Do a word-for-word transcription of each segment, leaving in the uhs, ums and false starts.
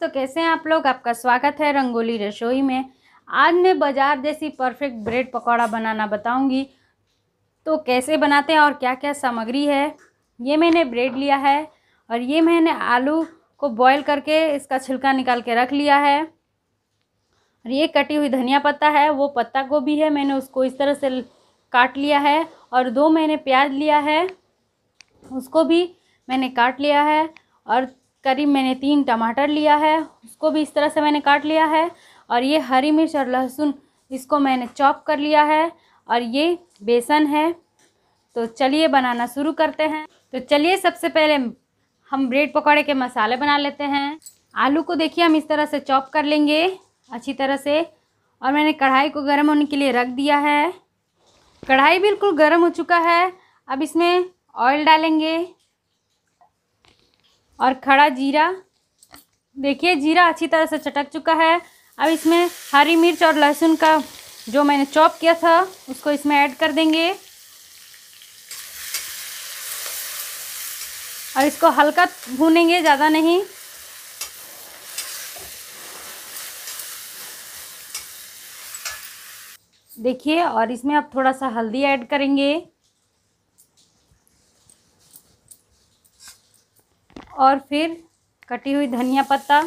तो कैसे हैं आप लोग। आपका स्वागत है रंगोली रसोई में। आज मैं बाजार जैसी परफेक्ट ब्रेड पकौड़ा बनाना बताऊंगी, तो कैसे बनाते हैं और क्या क्या सामग्री है। ये मैंने ब्रेड लिया है और ये मैंने आलू को बॉईल करके इसका छिलका निकाल के रख लिया है। और ये कटी हुई धनिया पत्ता है, वो पत्ता गोभी है, मैंने उसको इस तरह से काट लिया है। और दो मैंने प्याज लिया है, उसको भी मैंने काट लिया है। और करीब मैंने तीन टमाटर लिया है, उसको भी इस तरह से मैंने काट लिया है। और ये हरी मिर्च और लहसुन, इसको मैंने चॉप कर लिया है। और ये बेसन है। तो चलिए बनाना शुरू करते हैं। तो चलिए सबसे पहले हम ब्रेड पकौड़े के मसाले बना लेते हैं। आलू को देखिए हम इस तरह से चॉप कर लेंगे अच्छी तरह से। और मैंने कढ़ाई को गर्म होने के लिए रख दिया है। कढ़ाई बिल्कुल गर्म हो चुका है। अब इसमें ऑयल डालेंगे और खड़ा जीरा, देखिए जीरा अच्छी तरह से चटक चुका है। अब इसमें हरी मिर्च और लहसुन का जो मैंने चॉप किया था उसको इसमें ऐड कर देंगे और इसको हल्का भूनेंगे, ज़्यादा नहीं। देखिए, और इसमें आप थोड़ा सा हल्दी ऐड करेंगे और फिर कटी हुई धनिया पत्ता।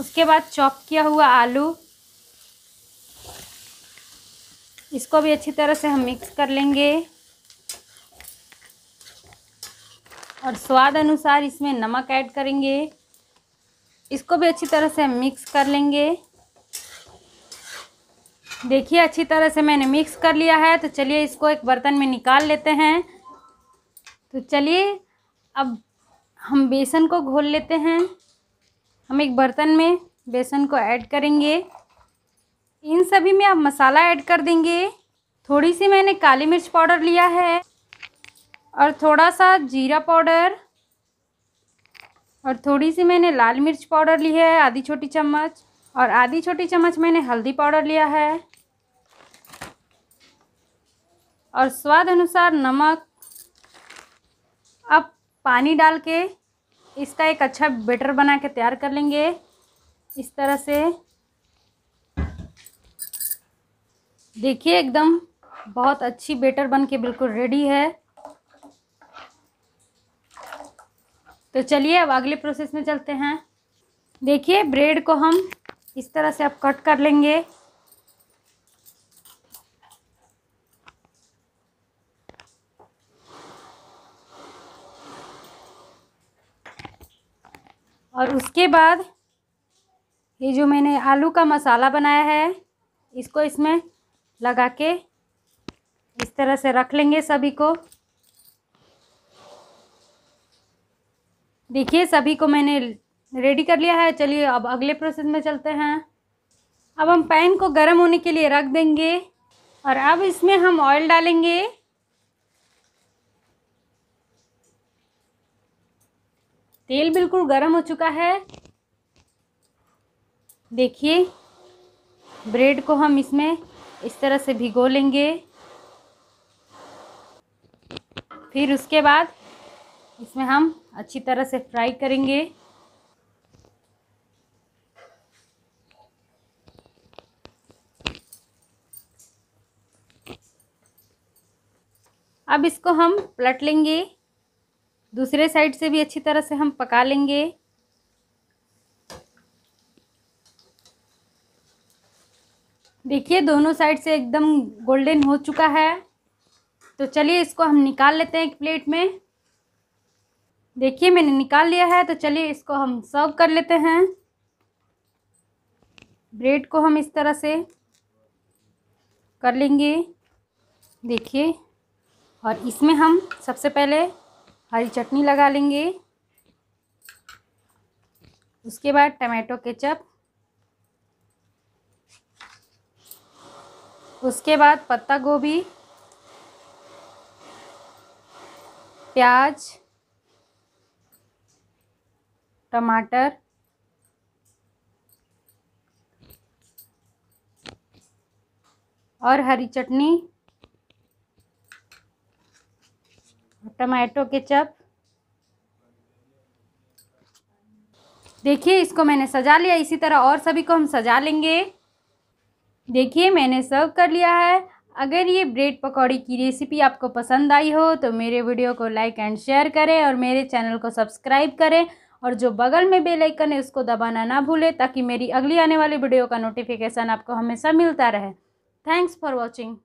उसके बाद चॉप किया हुआ आलू, इसको भी अच्छी तरह से हम मिक्स कर लेंगे। और स्वाद अनुसार इसमें नमक ऐड करेंगे, इसको भी अच्छी तरह से मिक्स कर लेंगे। देखिए अच्छी तरह से मैंने मिक्स कर लिया है। तो चलिए इसको एक बर्तन में निकाल लेते हैं। तो चलिए अब हम बेसन को घोल लेते हैं। हम एक बर्तन में बेसन को ऐड करेंगे। इन सभी में आप मसाला ऐड कर देंगे। थोड़ी सी मैंने काली मिर्च पाउडर लिया है और थोड़ा सा जीरा पाउडर और थोड़ी सी मैंने लाल मिर्च पाउडर ली है, आधी छोटी चम्मच। और आधी छोटी चम्मच मैंने हल्दी पाउडर लिया है और स्वाद अनुसार नमक। अब पानी डाल के इसका एक अच्छा बैटर बना के तैयार कर लेंगे इस तरह से। देखिए एकदम बहुत अच्छी बैटर बन के बिल्कुल रेडी है। तो चलिए अब अगले प्रोसेस में चलते हैं। देखिए ब्रेड को हम इस तरह से आप कट कर लेंगे। और उसके बाद ये जो मैंने आलू का मसाला बनाया है इसको इसमें लगा के इस तरह से रख लेंगे सभी को। देखिए सभी को मैंने रेडी कर लिया है। चलिए अब अगले प्रोसेस में चलते हैं। अब हम पैन को गर्म होने के लिए रख देंगे और अब इसमें हम ऑयल डालेंगे। तेल बिल्कुल गर्म हो चुका है। देखिए ब्रेड को हम इसमें इस तरह से भिगो लेंगे। फिर उसके बाद इसमें हम अच्छी तरह से फ्राई करेंगे। अब इसको हम पलट लेंगे, दूसरे साइड से भी अच्छी तरह से हम पका लेंगे। देखिए दोनों साइड से एकदम गोल्डन हो चुका है। तो चलिए इसको हम निकाल लेते हैं एक प्लेट में। देखिए मैंने निकाल लिया है। तो चलिए इसको हम सर्व कर लेते हैं। ब्रेड को हम इस तरह से कर लेंगे। देखिए, और इसमें हम सबसे पहले हरी चटनी लगा लेंगे, उसके बाद टमाटो केचप, उसके बाद पत्ता गोभी, प्याज, टमाटर, और हरी चटनी टमाटो केचप। देखिए इसको मैंने सजा लिया, इसी तरह और सभी को हम सजा लेंगे। देखिए मैंने सर्व कर लिया है। अगर ये ब्रेड पकौड़ी की रेसिपी आपको पसंद आई हो तो मेरे वीडियो को लाइक एंड शेयर करें और मेरे चैनल को सब्सक्राइब करें और जो बगल में बेल आइकन है उसको दबाना ना भूलें ताकि मेरी अगली आने वाली वीडियो का नोटिफिकेशन आपको हमेशा मिलता रहे। Thanks for watching.